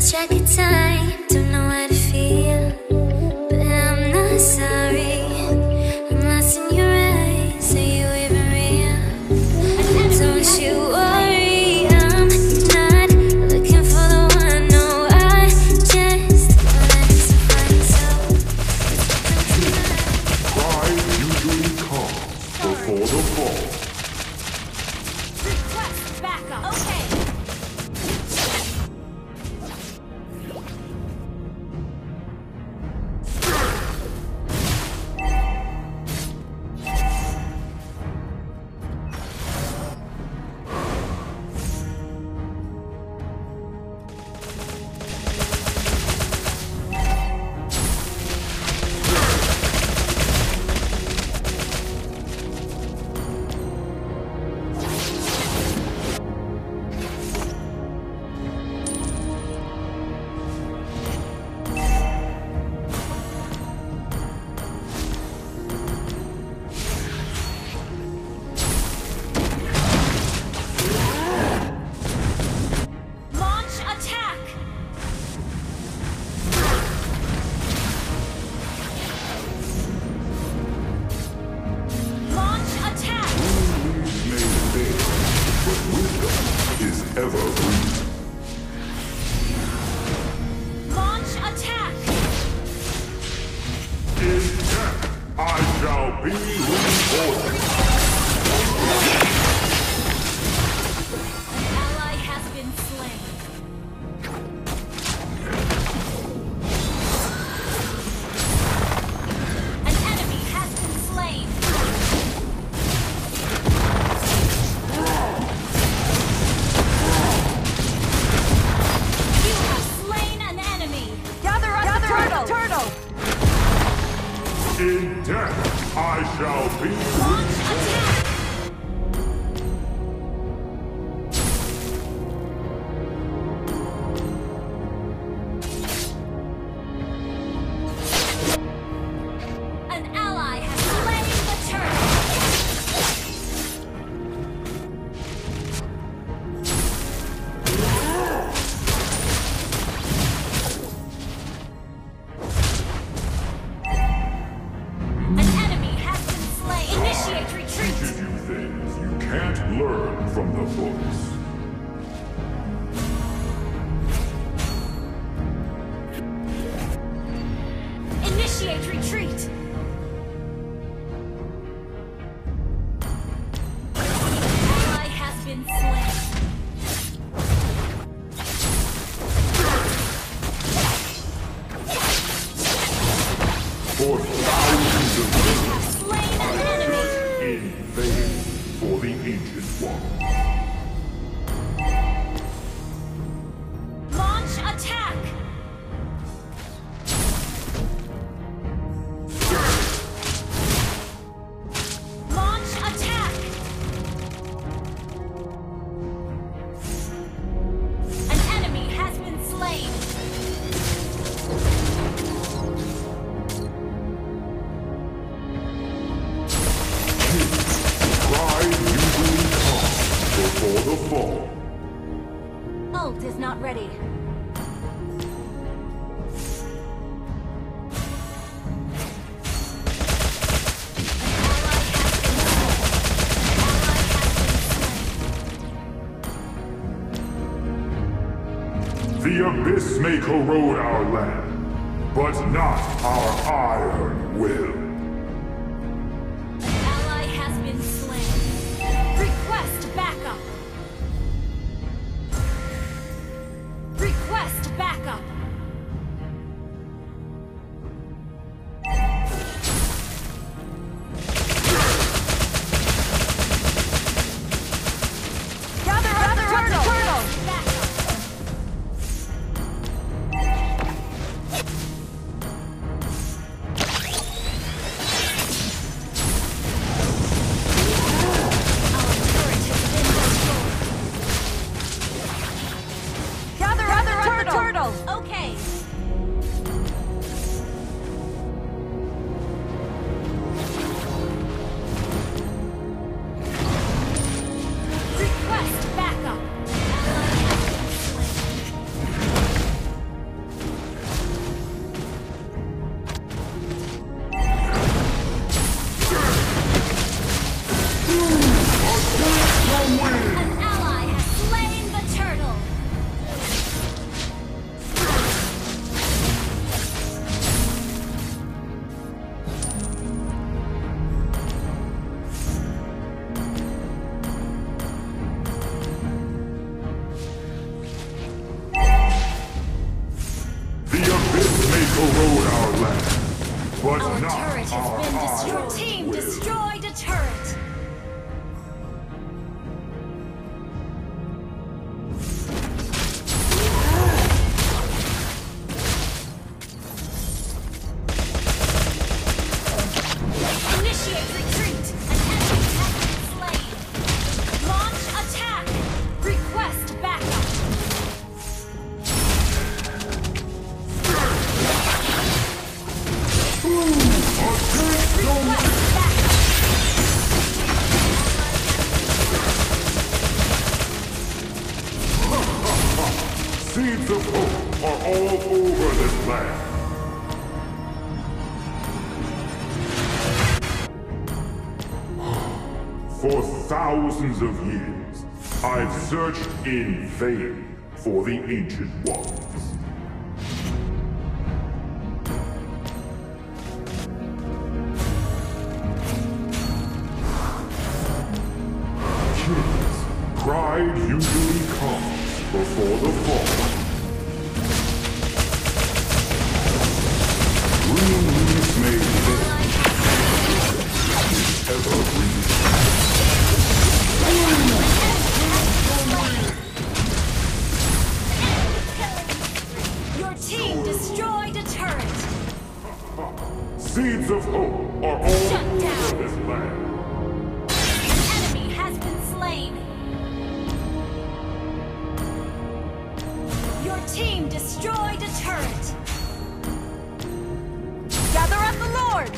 lost track of time, don't know how to feel, but I'm not sorry. I'm lost in your eyes, are you even real? Don't you worry, I'm not looking for the one. No, I just wanna survive. So why usually calm before the fall? In death, I shall be. Launch attack! An ally has slain the Retreat! Ult is not ready. The abyss may corrode our land, but not our iron will. Seeds of hope are all over this land. For thousands of years, I've searched in vain for the Ancient Ones. Humans, pride usually comes before the fall. Green leaves may fail, Your team destroyed a turret. Seeds of hope are all over this land. An enemy has been slain. Your team destroyed a turret. Gather up the Lord!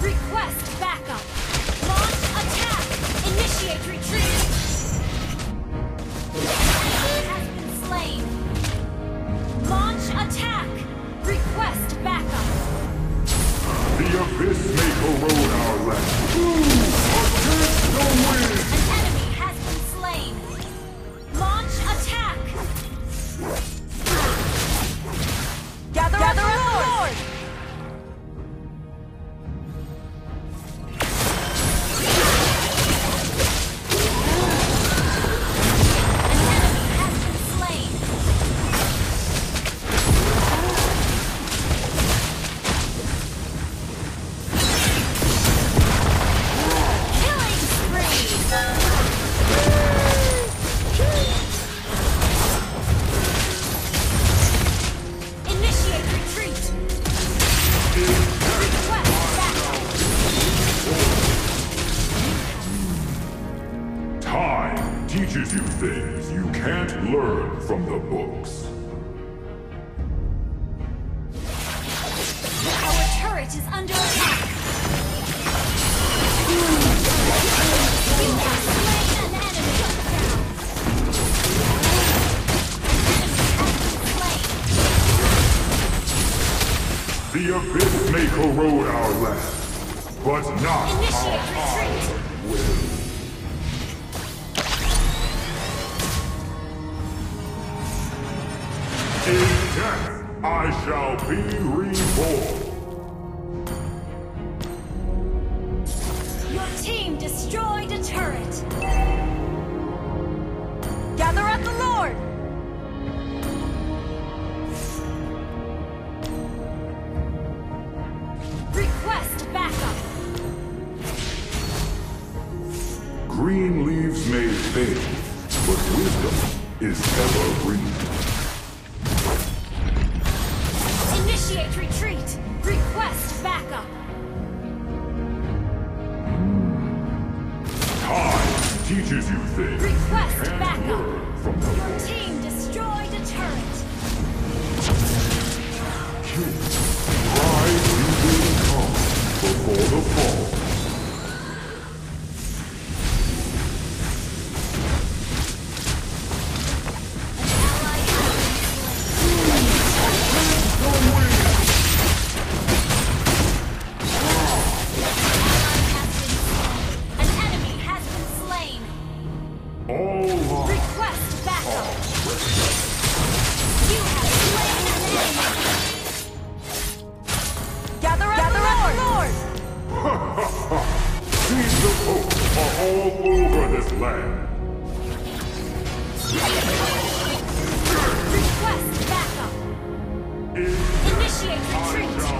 Request backup! Launch attack! Initiate retreat! Enemy has been slain! Launch attack! Request backup! The abyss may corrode our land! Attack the wind! Teaches you things you can't learn from the books. Our turret is under attack. You have slain an enemy. The abyss may corrode our land, but not our will. In death, I shall be reborn. Your team destroyed a turret. Gather up the Lord! Request backup. Green leaves may fail, but wisdom is ever green. Initiate retreat! Request backup! Time teaches you things. Request backup! Your team destroyed a turret! Pride usually comes before the fall. this land. Request backup. Initiate retreat.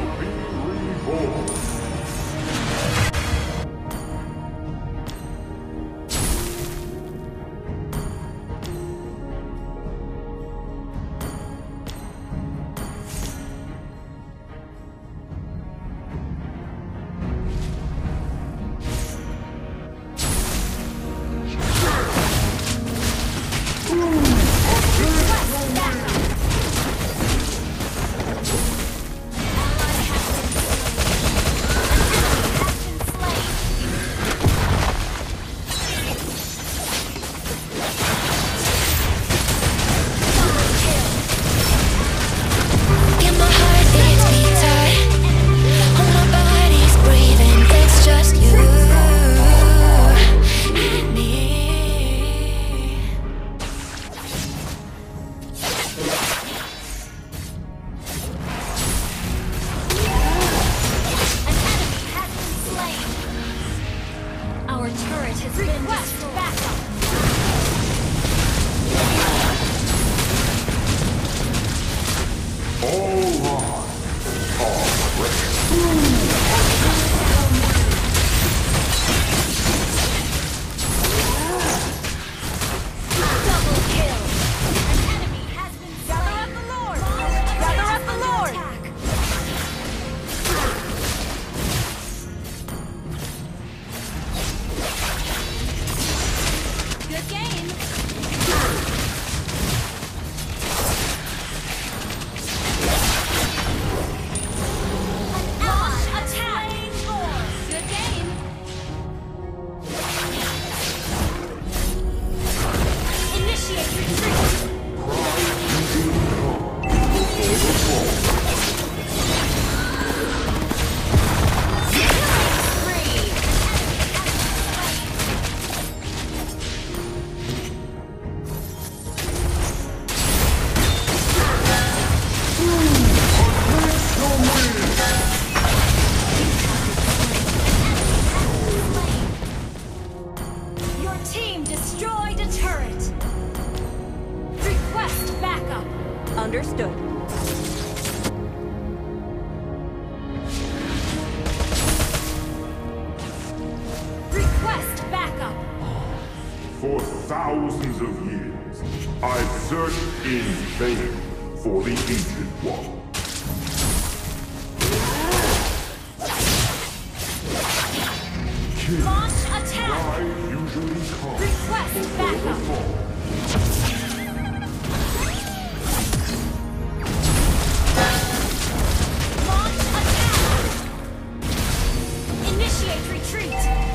I shall be reborn. Retreat!